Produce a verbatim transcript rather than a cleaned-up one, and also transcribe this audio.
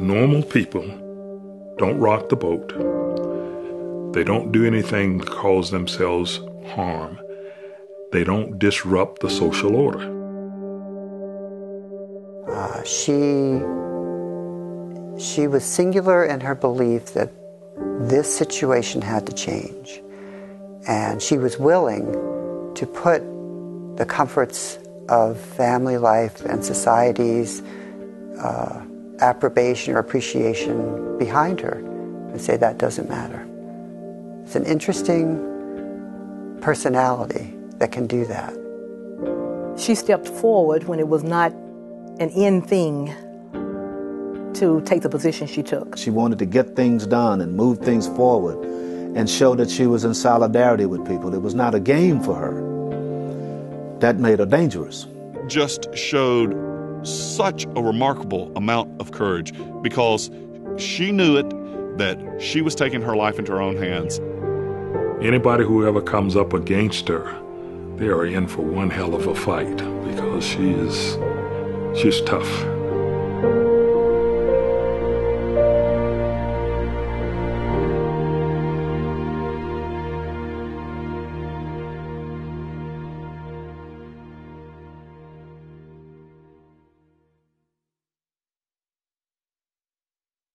normal people don't rock the boat. They don't do anything to cause themselves harm. They don't disrupt the social order. Uh, she, she was singular in her belief that this situation had to change. And she was willing to put the comforts of family life and society's uh, approbation or appreciation behind her and say that doesn't matter. It's an interesting personality that can do that. She stepped forward when it was not an in thing to take the position she took. She wanted to get things done and move things forward and show that she was in solidarity with people. It was not a game for her. That made her dangerous. Just showed such a remarkable amount of courage because she knew it, that she was taking her life into her own hands. Anybody who ever comes up against her, they are in for one hell of a fight because she is, she's tough.